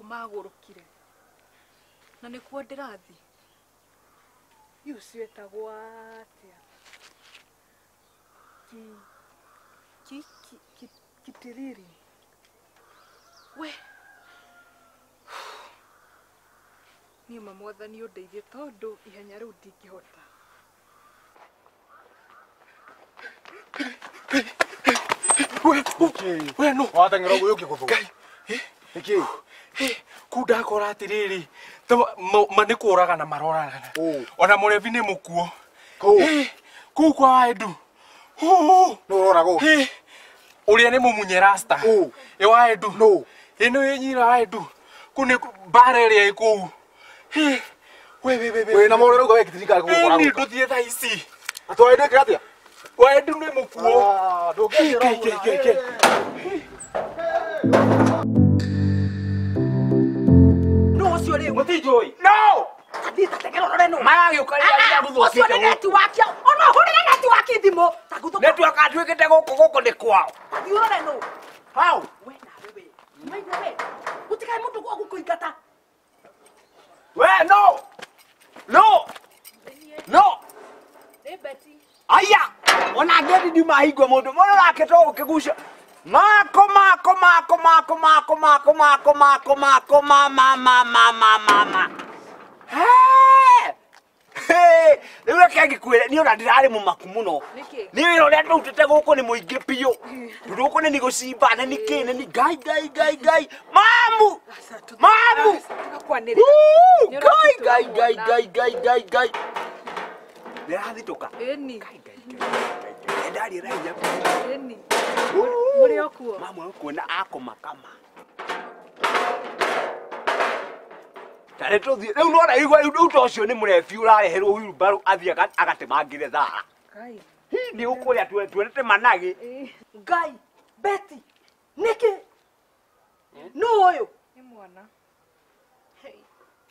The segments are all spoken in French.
kumagurukire na nikuo ndirathi yucio etagwo atia kitiriri we ni mamotha ni undeithie tondu ihenya riu ndingihota we no watangiro guyoki guthuka Eki, kuda korati riri, tama mane koraga na marora na. Ona morevine mokuo. Kukuwa edu. No rago. Oriane mo munyerasta. Ewa edu. No. Eno yenyira edu. Kune barere ya iku. We na morero kwa kitika kwa rago. Ni dotiye ta isi. Atoa edu kati. Kwa edu ne mokuo. Ah, doge rago. Joy. No! How? Where? No! No! No! Aya! When I get into my ego, I can talk. Ma, hey! Hey! You are going to get you are driving me macumuno. You are not going to take over the money pio. You are going to negotiate. Guy. Mamu. Guy. Where are you going? Guy. Daddy, right? Mama ukuna ako makama. Tareto di, eu não era igual, eu não trouxe o nem mulher fiura, hero hero baru havia gat agate magireza. Gai. He deu colher tu é managi. Gai, Betty, Nicky, não olho. É moana.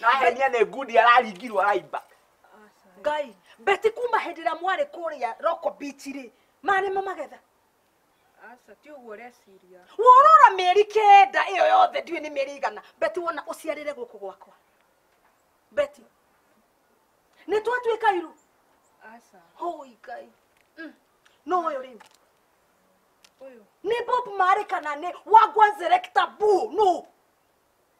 Na henia negudi ala ligiro ala iba. Gai, Betty kuma hedira moare Korea roko bichiri, mane mama geza. Asa tio gore Syria. Worora America da iyo yothe tio ni merigana. Beti wona uciarire guku gwakwa. Beti. Ne twatwe kairu. Asa. Hoi kai. No yo rim. Oyo. Ne Bob Marley kana ne wagwan selector bu. No.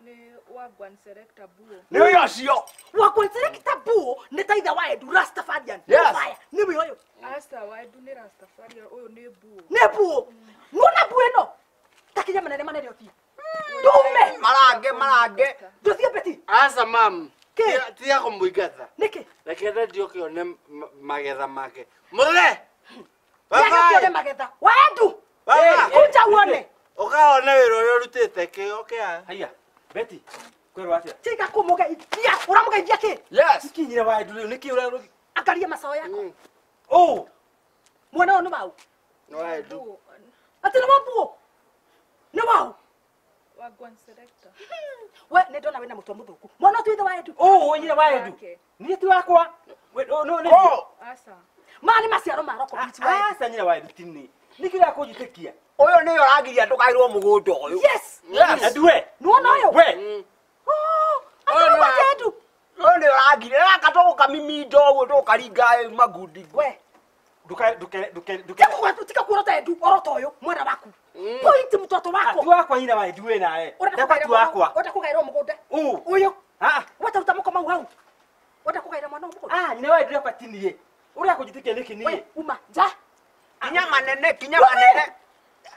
Ne wagwan selector bu. Ne yo sio. Wagwan selector bu ne taida wae du Rastafarian. Yes. Ne bi yo. Asta wa du ne Rastafari oyo nebu muna bueno takija manene manene yofi dume malage dosia beti asa mam ke tia kombuigaza neke lekera dio kio nem mageza make mole baba dio de mageza wadu baba kuja wone okao nero yorutete ke okea haya beti kwero atia tika kumoga itia uramuga yake yes ikinyira wadu neke uramuga akaria masao yako oh mwana ono mau no I do. Atena mabuo. No mau. Wagwan selector. We ne dona we na muto muthuku. Mwana tu ithe waedu. Oh, we nyira waedu. Ni tu akwa. We no no. Oh. Asa. Mani maciaro maroko bitu waedu. Asa nyira waedu tinni. Nikira kujitekia. Oyo ne yoragiria ndukairwo mugundo oyo. Yes. Adwe. No no yo. We. Oh. Atena waedu. No ne yoragiria akatoka mimi ndogo ndukaringa magudi. We. Duka kutika kurota edu oroto yo mwana waku point mtoto wako atu wako hina wa eduwe nae atu wako watakugaira mugoda uyo watatamko mau hau watakugaira mwana mugoda ni wa eduwe patiniye uria kujitike leki niye uma ja kinya manene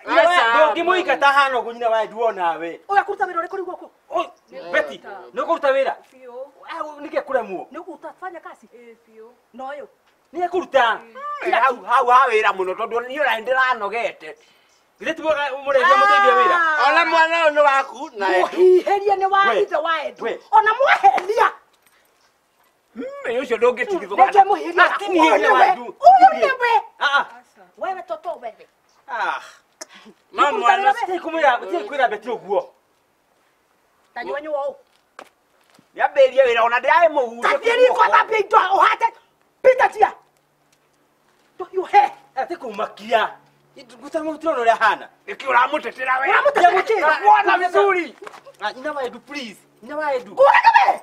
yesa ngimuika tahano kunyina wa eduwe nawe uya kuruta wira rekori guko Betty no kuruta wira fio nike kuremuo ni kutafanya kazi fio no yo Nia kuruta. How era muno tondu ni ora ndira nogete. Giretu mureje muteithia wira. Ona mwana no waku na eheria ni waithe waedu. Ona mweheria. Eyo jodo geti githo. Nje muheria lakini ni waedu. Uyewe. Wewe toto wewe. Mama anasitaki kumwira kuira beti uguo. Tanyonyo wao. Yaberia wira ona ndai muhujo. Yaberia kwa tabi ndo uhate. Pita tia. Do you hear? Ate kumakia. Gutanga mutiro nole hana. Iki uramutetera wewe. Uramutetera. Kuona vizuri. Ah inaba yedu please. Inaba yedu. Kuona kabe.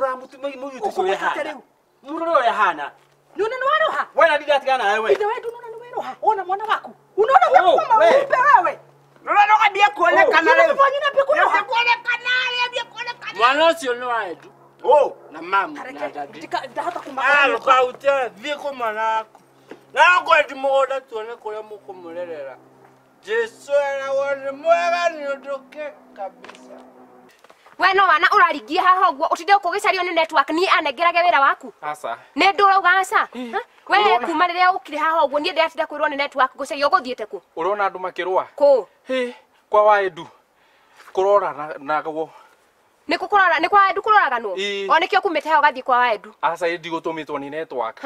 Ramutu moyo tusowe hana. Muroro ya hana. Nuna nwaroha. Wewe ndiye atikana wewe. Ndio wewe nuna nwaroha. Ona mwana wako. Unaona kama upe wewe. Nuna ndoka ndiye kuonekana leo. Unafanya kuonekana leo ndiye kuonekana. Mwana sio nwa yedu. Oh na mama na dadi. Ndika hata kumbaka. Ah ukautia viko mwanako. Nako ndimoda tuone kule mukomulelera. Jesu era wone mwega nyodoke kabisa. Weno wana urarigia haho guo utide ukugicario ni network ni anegerage wira waku. Asa. Ni nduraga asa. Wewe kumarira ukire haho guo ni ndatida kwirwo ni network gucario guthiete ku. Urona andu makirwa. Ku. Hi kwa waendu. Kurora na guo. Nikukurora ni kwa endu kuroraga no. Onekio kumete haho gathi kwa waendu. Asa ndi gutumitwo ni network.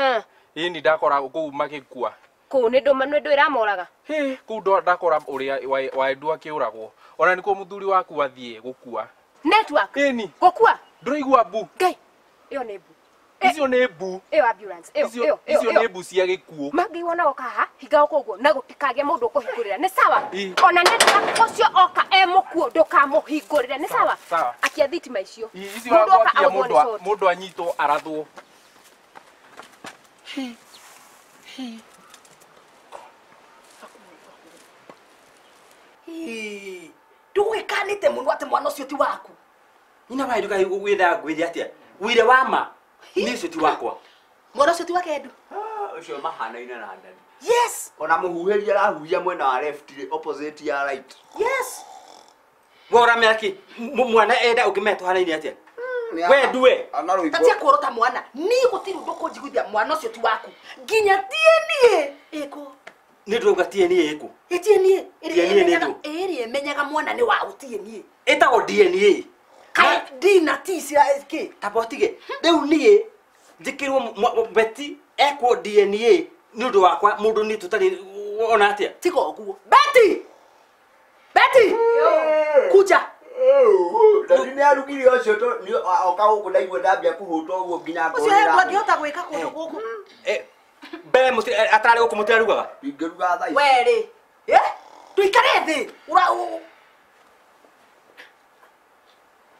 Ini dakora ku magikua ku ni ndwira moraga hi ku ndo dakora uria waendu akiuragwo ona ni ku muthuri waku athie gukua network ini gukua ndroigwa bu ngai iyo ni bu izio ni bu iyo ambulance iyo izio ni bu cia gikuo magi wona okaha higa okogwo na gutikage mundu kuhingurira ni sawa ona network ocio oka emukuo ndukamuhingurira ni sawa akia thitima icio izio wakokia mundu anyitwo arathwo Nduguikanite mundu ati mwana ucio ti waku. Nina waendu kai gwitha ngwithe atia. Wire wa ma ni ucio ti wakwa. Mwana ucio ti wake ndu. Ah ucio mahanaine na ndani. Yes. Ona muhuheria rahuhia mwena wa left opposite ya right. Yes. Wora meki mwana eda ukimetwa hanaine atia. We duwe tatia korota mwana ni gutiru ndoko jigithia mwana ucio ti waku ginya tienie eko ni ndroga tienie eko etienie eri menyaga mwana ni wa utienie etago DNA kai dina tisia ke tabotige deu nie dikirwo beti eko DNA ni ndo wakwa mundu ni tutari ona atia tiko guo beti kuja Ndani ya rugiri ocio to ni okao ko ndaigwa ndambia kuhuto guo nginya ngoro. Ocio he ngwota gwika kundu guku. Be muti atari guku muti arugaga. Ingeruga thai. Weri. Tuikare thi. Urau.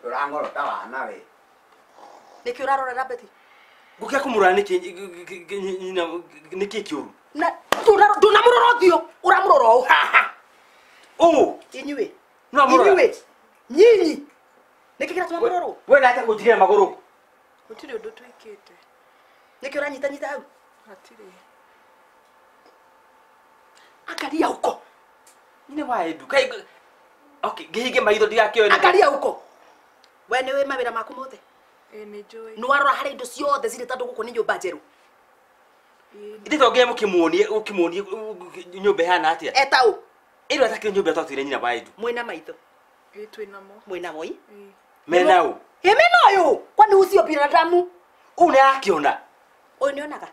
Urangoro tawa nawe. Niki urarora rabeti. Gukia kumura niki niki kiuru. Na tunamuroro thio. Uramuroro. Ha. Oh, inywe. No muroro. Inywe. Nyinyi nikikira tumagororo we na atakujira magoro utire ndu twikite nikira nyitanyita hau atire akaria uko nine waendu kai okay gihige maitho ndiakio akaria uko we ni we mawira maku mothe ni joy no warora hari ndu ciothe ciri tandu guko ni nyumba njeru ndito ngemu kimuonie ukimuonie nyumba hana atia etau ilo atakio nyumba twatire nyina waendu mwina maitho Mwena moi? Mena u? Mena yo! Kwani usio binadamu? Une akiona? Unionaga?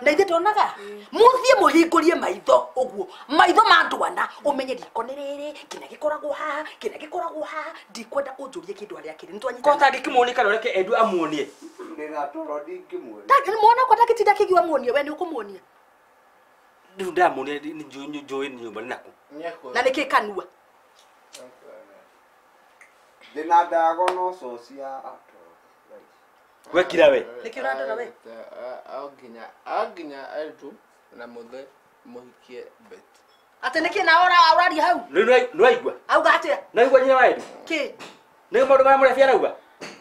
Na ithe tonaga? Muthie muhingurie maitho uguo. Maitho ma andu ana umenye riko ni riri, kina gikoragwo haha, ndikwenda unjurie kindu aria kiri. Nitwanyita. Ko tangi kimuonika reke endu amuonie. Ninatoro ndingimuonia. Tangi muona ko tangi tinda kigiwa muonie, we ni ukumuonia. Ndunda muonie ni njui ni nyumba nako. Na niki kanua. Dina dago no sosia we kirawe nikiranda nawe aginya altu na mudhe muhikie bet ateneke na ora aurari hau no igwa au gatia no igwa nyina wae ki ni mundu wa mure fiara uga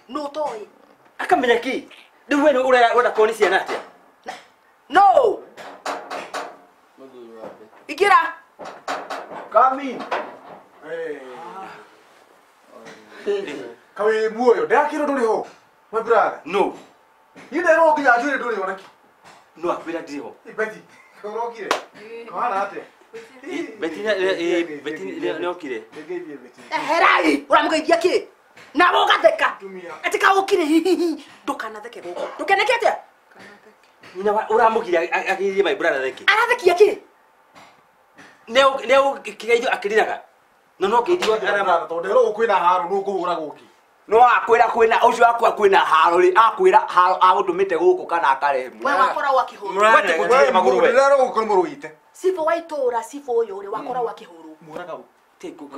no toi akamenya ki ndu we no ura ura koni ciana atia no ikira come in Kawe muoyo ndakiro nduri ho my brother no yida no nginya nduri nduri onaki no akwira ndiho ibeti korokire kwana ate beti nokire herai uramgeithia ki na bogatheka etika ukire hihi ndukana theke guko ndukenekete kana uramugira akirie my brother theke arathekia ki neo kigaijo akiriraga no githio arama tondu ro kwina haro no kuhura guki no akwira kwina ucio akwa kwina haro ri akwira haro agudumite guku kana akaremu we wakora wakihura we tikutire maguru we ro gukomuru ite Sifo waitora sifo yore wakora wakihuru. Muraka teko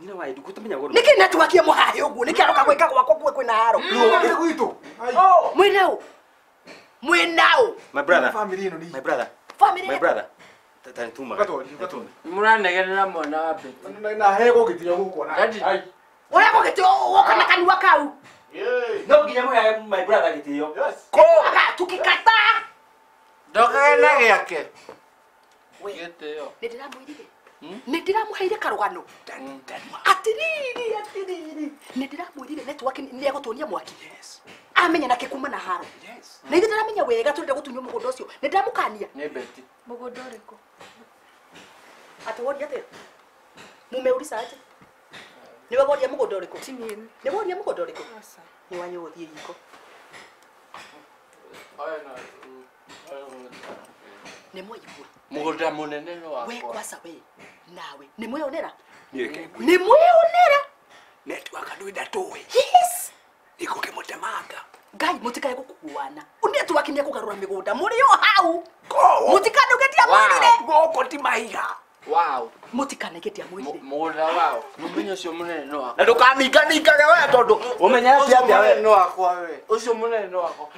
nina waidu kutamenya goro. Niki natuwakie muhayo gu niki aroka kweka kwakwe kwina haro. No ngira kuito. Oh mwenao. My brother. Family ino ni. My brother. Family. My brother. Tatantuma. Tatantuma. Muranegera mwana wapi? Na hego gitinya gukona. Ai. Oya gogityo wokana kani wakau. Yey. No ginya muya my brother gitiyo. Yes. Ko tukikata. Ndokena yake. Weteo. Ndiramuhirire. Ndiramuhirire karugano. Atiriri. Ndiramuhirire netwaki niagotonia mwaki. Yes. Amenya nake kuma na haro. Yes. Na ndiramenya wega turenda gutunywa mugondo ucio. Ndiramukania. Nebeti. Mugondo riko. Atawodi ate. Mumeurisa ate. Niwe goria mugondo riko. Timieni. Niwe goria mugondo riko. Asa. Ni wanyo uthie yiko. Aya na. Nemo yiko. Mugoda munene no wako. We kwasa we. Nawe. Nemo yonera. Nieke. Nemo yonera. Network adu idatowe. Yes. Iko ke mutemanga. Gai mutikaye kukuwana. Unde tuwakinya kugarura migoda. Muriyo hau. Ko. Mutikane ugetia mwirire. Goko timaiga. Wow. Mutikane getia mwirire. Mugoda wow. Numenyo cio munene no wako. Na ndukamikaga we tondu. Umenya ati abia we no akwa we. Ucio munene no wako.